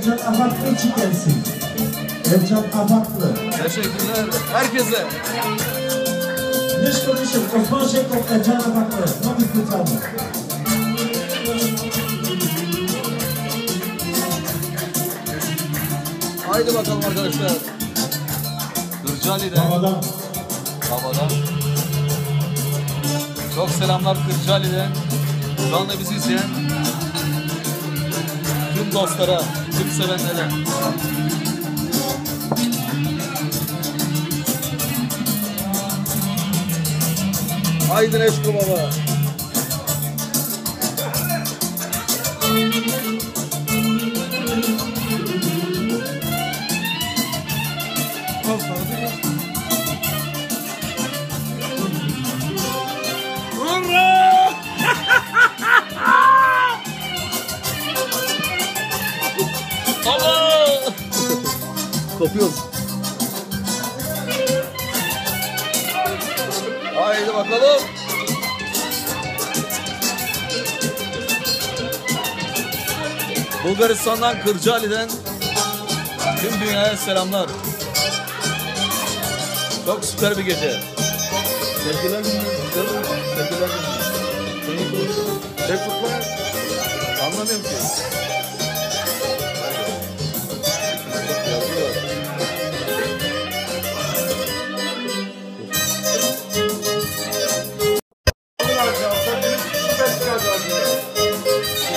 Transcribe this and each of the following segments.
Ercan Ahatlı için gelsin. Ercan Ahatlı. Teşekkürler herkese. Dış konuşum Osman Şevkov, Ercan Ahatlı. Mabit Kutanlı. Haydi bakalım arkadaşlar. Kırcaali'de. Havadan. Çok selamlar Kırcaali'de. Şu anda bizi izleyen tüm dostlara, tüm sevenlere. Aydın Eşko Baba. Kopuyoruz. Haydi bakalım. Bulgaristan'dan, Kırcaali'den tüm dünyaya selamlar. Çok süper bir gece. Sevgiler canım. Sevgiler canım. Ne kutlar? Anlamıyorum ki.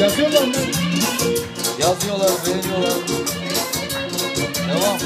Yazıyorlar mı? Yazıyorlar, beğeniyorlar. Devam.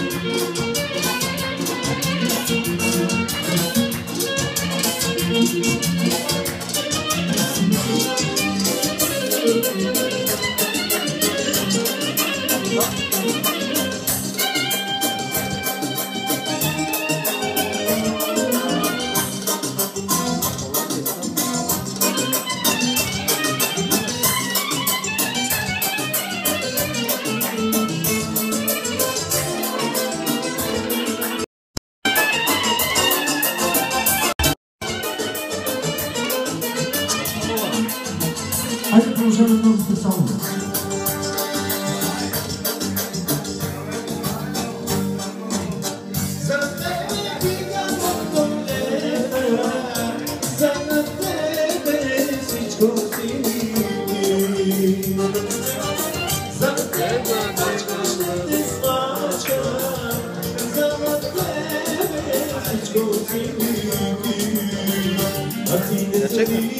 Gerçek mi?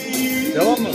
Devam mı?